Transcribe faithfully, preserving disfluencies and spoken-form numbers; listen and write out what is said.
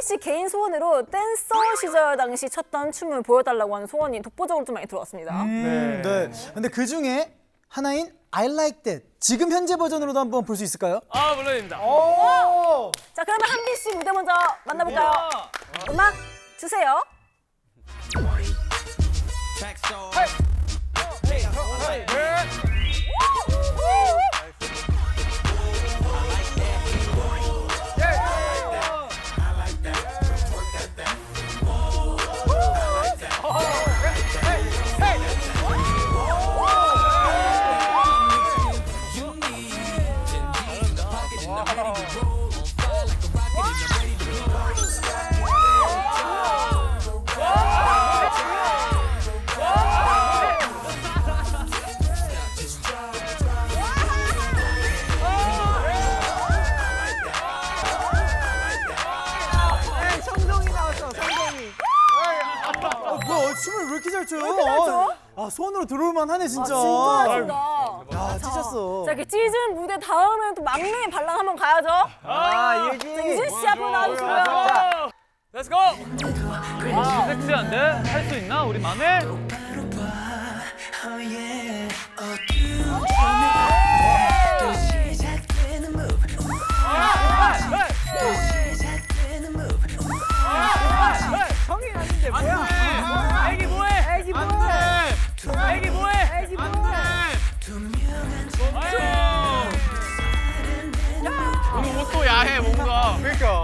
슬기 씨 개인 소원으로 댄서 시절 당시 췄던 춤을 보여달라고 하는 소원이 독보적으로 좀 많이 들어왔습니다. 음, 네. 네. 근데 그 중에 하나인 I like that. 지금 현재 버전으로도 한번 볼 수 있을까요? 아, 물론입니다. 오! 자, 그러면 한빈 씨 무대 먼저 만나볼까요? 예. 음악 주세요. 춤을 왜 이렇게 잘 춰요? 왜 이렇게 잘 춰? 아, 손으로 들어올만 하네, 진짜. 아, 진짜 잘한다. 야, 찢었어. 자, 이렇게 찢은 무대 다음에는 또 막내 발랑 한번 가야죠. 아, 예지. 예지 씨 앞으로 나와주세요. Let's go! 아, 섹시한데? 할 수 있나? 우리 막내? 그러니까.